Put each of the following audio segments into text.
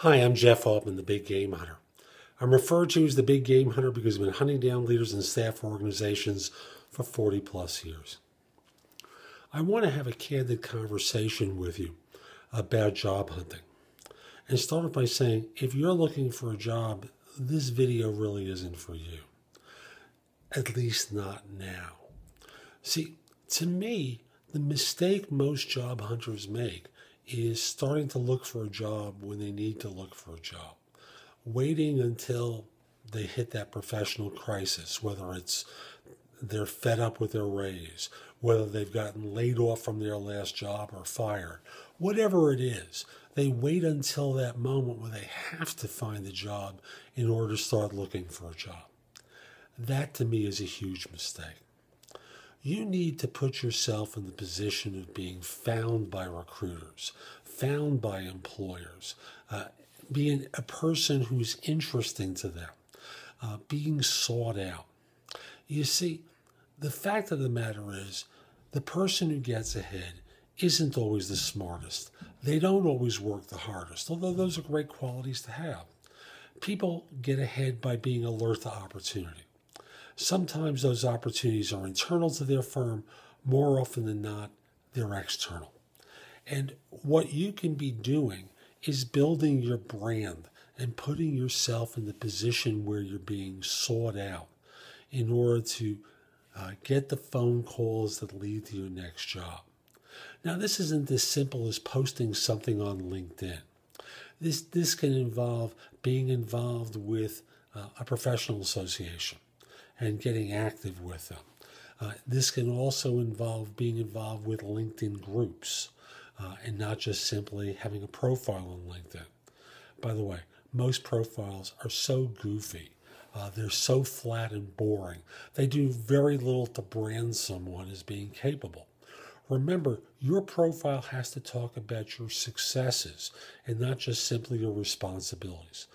Hi, I'm Jeff Altman, the Big Game Hunter. I'm referred to as the Big Game Hunter because I've been hunting down leaders and staff organizations for 40 plus years. I want to have a candid conversation with you about job hunting. And start off by saying, if you're looking for a job, this video really isn't for you. At least not now. See, to me, the mistake most job hunters make is starting to look for a job when they need to look for a job, waiting until they hit that professional crisis, whether it's they're fed up with their raise, whether they've gotten laid off from their last job or fired, whatever it is. They wait until that moment where they have to find a job in order to start looking for a job. That to me is a huge mistake. You need to put yourself in the position of being found by recruiters, found by employers, being a person who's interesting to them, being sought out. You see, the fact of the matter is the person who gets ahead isn't always the smartest. They don't always work the hardest, although those are great qualities to have. People get ahead by being alert to opportunity. Sometimes those opportunities are internal to their firm. More often than not, they're external. And what you can be doing is building your brand and putting yourself in the position where you're being sought out in order to get the phone calls that lead to your next job. Now, this isn't as simple as posting something on LinkedIn. This can involve being involved with a professional association and getting active with them. This can also involve being involved with LinkedIn groups and not just simply having a profile on LinkedIn. By the way, most profiles are so goofy. They're so flat and boring. They do very little to brand someone as being capable. Remember, your profile has to talk about your successes and not just simply your responsibilities.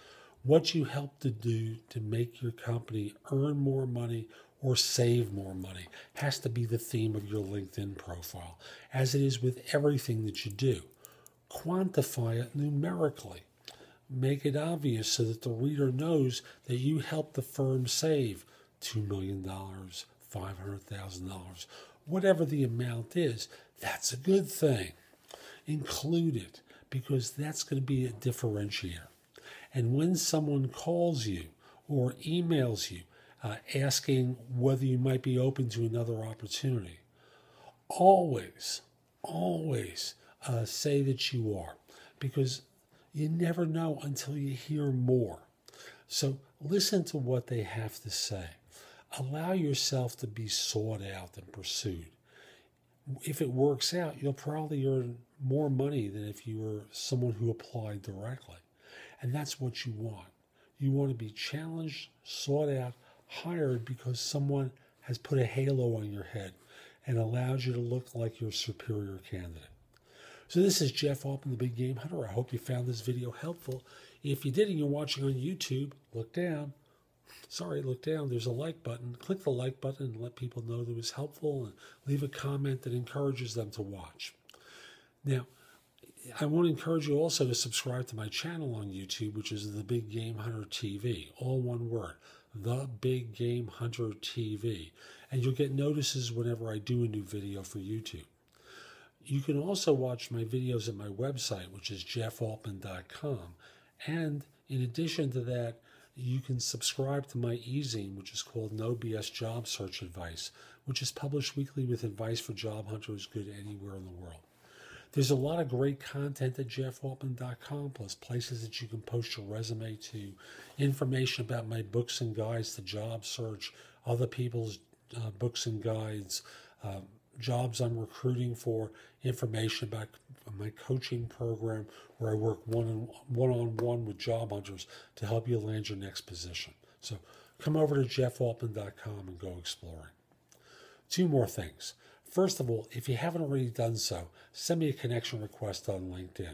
What you help to do to make your company earn more money or save more money has to be the theme of your LinkedIn profile, as it is with everything that you do. Quantify it numerically. Make it obvious so that the reader knows that you help the firm save $2 million, $500,000, whatever the amount is. That's a good thing. Include it, because that's going to be a differentiator. And when someone calls you or emails you asking whether you might be open to another opportunity, always say that you are, because you never know until you hear more. So listen to what they have to say. Allow yourself to be sought out and pursued. If it works out, you'll probably earn more money than if you were someone who applied directly. And that's what you want. You want to be challenged, sought out, hired because someone has put a halo on your head and allows you to look like your superior candidate. So this is Jeff Altman, the Big Game Hunter. I hope you found this video helpful. If you did and you're watching on YouTube, look down. Sorry, look down. There's a like button. Click the like button and let people know that it was helpful, and leave a comment that encourages them to watch. Now, I want to encourage you also to subscribe to my channel on YouTube, which is The Big Game Hunter TV, all one word, The Big Game Hunter TV, and you'll get notices whenever I do a new video for YouTube. You can also watch my videos at my website, which is jeffaltman.com, and in addition to that, you can subscribe to my e-zine, which is called No BS Job Search Advice, which is published weekly with advice for job hunters good anywhere in the world. There's a lot of great content at jeffaltman.com, plus places that you can post your resume to, information about my books and guides to job search, other people's books and guides, jobs I'm recruiting for, information about my coaching program where I work one-on-one with job hunters to help you land your next position. So come over to jeffaltman.com and go exploring. Two more things. First of all, if you haven't already done so, send me a connection request on LinkedIn.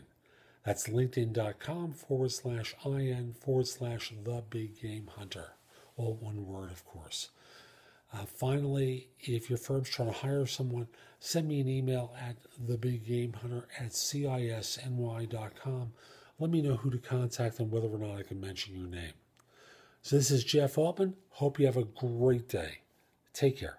That's linkedin.com/in/TheBigGameHunter. All one word, of course. Finally, if your firm's trying to hire someone, send me an email at TheBigGameHunter@CISNY.com. let me know who to contact and whether or not I can mention your name. So this is Jeff Altman. Hope you have a great day. Take care.